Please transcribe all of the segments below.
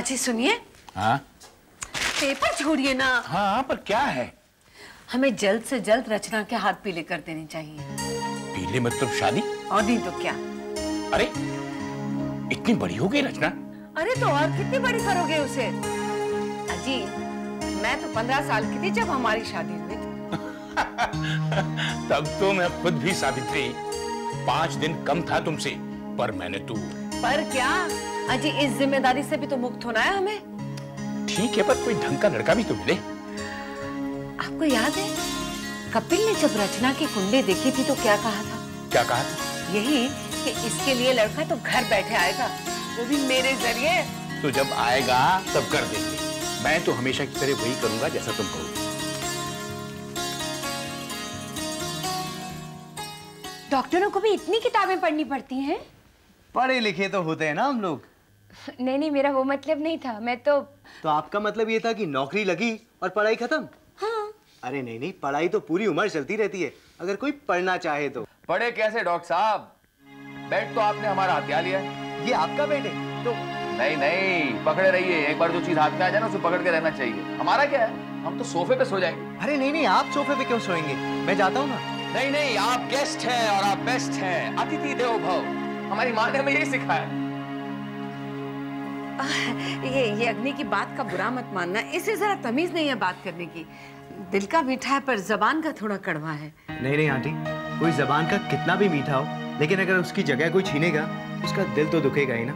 अजय सुनिए। हाँ? पेपर छोड़िए ना। हाँ पर क्या है? हमें जल्द से जल्द रचना के हाथ पीले कर देने चाहिए। पीले मतलब शादी? और नहीं तो क्या। अरे इतनी बड़ी हो गई रचना? अरे तो और कितनी बड़ी करोगे उसे? अजी मैं तो 15 साल की थी जब हमारी शादी हुई थी। तब तो मैं खुद भी सावित्री 5 दिन कम था तुमसे, पर मैंने तो पर क्या अजी इस जिम्मेदारी से भी तो मुक्त होना है हमें। ठीक है पर कोई ढंग का लड़का भी तो मिले। आपको याद है कपिल ने जब रचना की कुंडली देखी थी तो क्या कहा था? क्या कहा था? यही कि इसके लिए लड़का तो घर बैठे आएगा, वो भी मेरे जरिए। तो जब आएगा तब कर देंगे। मैं तो हमेशा की तरह वही करूंगा जैसा तुम कहोगे। डॉक्टरों को भी इतनी किताबें पढ़नी पड़ती हैं? पढ़े लिखे तो होते हैं ना हम लोग। नहीं नहीं मेरा वो मतलब नहीं था। मैं तो आपका मतलब ये था कि नौकरी लगी और पढ़ाई खत्म। हाँ। अरे नहीं नहीं पढ़ाई तो पूरी उम्र चलती रहती है, अगर कोई पढ़ना चाहे तो। पढ़े कैसे डॉक्टर साहब? बेड तो आपने हमारा हथियार लिया है। ये आपका बेड है तो? नहीं नहीं पकड़े रहिए, एक बार जो चीज हाथ में आ जाए ना उसे पकड़ के रहना चाहिए। हमारा क्या है, हम तो सोफे पे सो जाएंगे। अरे नहीं नहीं आप सोफे पे क्यों सोएंगे, मैं जाता हूँ ना। नहीं नहीं आप गेस्ट हैं और आप बेस्ट हैं, अतिथि देवो भव। हमारी माँ ने हमें यही सिखाया। ये अग्नि की बात का बुरा मत मानना, इससे जरा तमीज नहीं है बात करने की। दिल का मीठा है पर जबान का थोड़ा कड़वा है। नहीं नहीं आंटी कोई जबान का कितना भी मीठा हो, लेकिन अगर उसकी जगह कोई छीनेगा उसका दिल तो दुखेगा ही ना।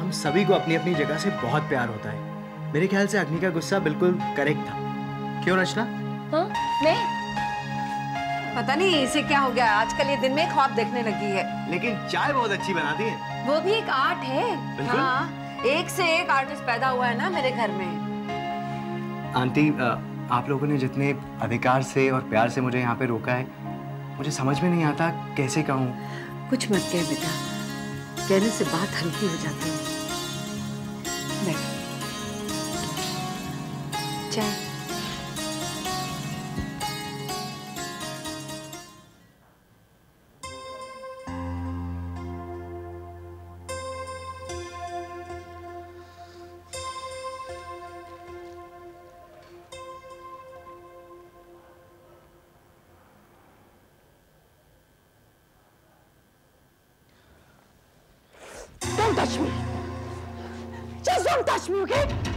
हम सभी को अपनी अपनी जगह से बहुत प्यार होता है। मेरे ख्याल से अग्नि का गुस्सा बिल्कुल करेक्ट था। क्यों रचना? हाँ मैं पता नहीं इसे क्या हो गया, आजकल ये दिन में ख्वाब देखने लगी है। लेकिन चाय बहुत अच्छी बनाती है। वो भी एक आर्ट है। हाँ, एक से एक आर्टिस्ट पैदा हुआ है ना मेरे घर में। आंटी आप लोगों ने जितने अधिकार से और प्यार से मुझे यहाँ पे रोका है, मुझे समझ में नहीं आता कैसे कहूँ। कुछ मत कह बेटा, कहने से बात हल्की हो जाती है। बैठ चाय। Don't touch me! Just don't touch me, okay?